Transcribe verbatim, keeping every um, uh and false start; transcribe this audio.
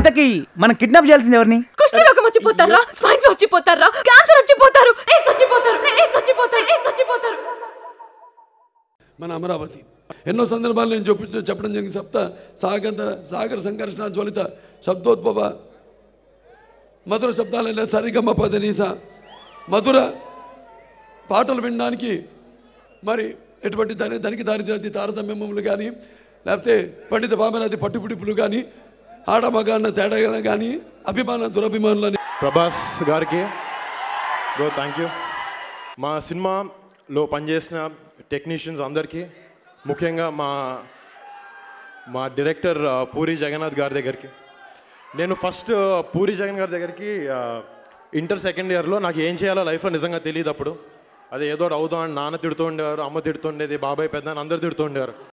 ఇంతకీ మనం కిడ్నాప్ చేయాల్సింది ఎవరిని? కుష్టి రోగం వచ్చి పోతారా, స్పైన్ ఫ్లూ వచ్చి పోతారా, క్యాన్సర్ వచ్చి పోతారు, ఎయిడ్స్ వచ్చి పోతారు, ఎయిడ్స్ వచ్చి పోతారు, ఎయిడ్స్ వచ్చి పోతారు. మన అమరావతి ఎన్నో సందర్భాలు నేను చెప్పి చెప్పడం జరిగింది. సప్త సాగంధ సాగర సంఘర్షణ జ్వలిత శబ్దోద్భవ మధుర శబ్దాల సరిగమ పదనీస మధుర పాటలు వినడానికి మరి ఎటువంటి దాని దానికి దారి తారతమ్యములు కానీ లేకపోతే పండిత బామనాది పట్టుపుడిపులు కానీ ఆడమగా తేడా కానీ అభిమాన దురభిమానులని ప్రభాస్ గారికి బ్రో థ్యాంక్ యూ. మా సినిమాలో పనిచేసిన టెక్నీషియన్స్ అందరికీ, ముఖ్యంగా మా మా డైరెక్టర్ పూరి జగన్నాథ్ గారి దగ్గరికి. నేను ఫస్ట్ పూరి జగన్ గారి దగ్గరికి ఇంటర్ సెకండ్ ఇయర్లో నాకు ఏం చేయాలో లైఫ్లో నిజంగా తెలియదు. అప్పుడు అదే ఏదో అవుదాం అని నాన్న తిడుతూ ఉండేవారు, అమ్మ తిడుతుండేది, బాబాయ్ పెద్ద అందరు తిడుతూ ఉండేవారు.